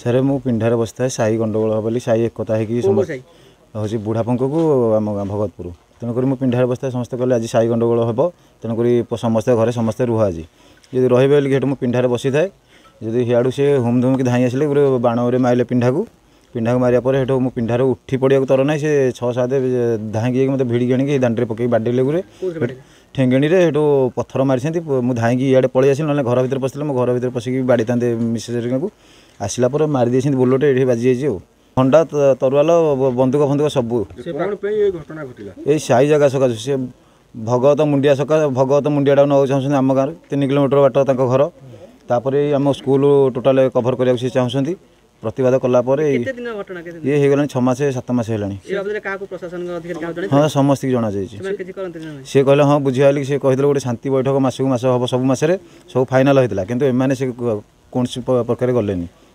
Sir मु पिंढार बसता साई गंडगोल हम बोली साई एकता हो बुढ़ापंक को आम गाँ भगतपुर तेणुक मु पिंढार बसता समस्त कहले आज साई गंडगोल हम तेणुक समस्त घर समस्ते रुह आज जो रही हेटू पिंढार बसी थाए जदि हिड़ू से हुमधुम की धाई आसिले गोटे बाण मारे पिंढा को मारे हेटू मु पिंढार उठी पड़िया तर ना से छः सात धाई मत भिड़ी आणी दाण्डे पकई बाडेले गोटे ठेंगेणी हेटू पथर मारी मुझे धाई इे पलि आस ना घर भर पशे मो घर भर पशिक बाड़ी था मिसेज को आसला मारिदे बोलोटे ये बाजी जाइए हंडा तरुआल बंदूक फंदुक सब ये साई जगह सकाश से भगवत मुंडिया सका भगवत मुंडिया ना चाहते आम गाँव 3 किलोमीटर बाट तक घर तापर आम स्कूल टोटाल कभर करा चाहते प्रतिवाद कलापर ये हो 6 मास 7 मास हाँ समस्त जना सी कहले हाँ बुझे सी कही गोटे शांति बैठक मासक मास हम सब मसरे सब फाइनाल होता कि कौन प्रकार गले।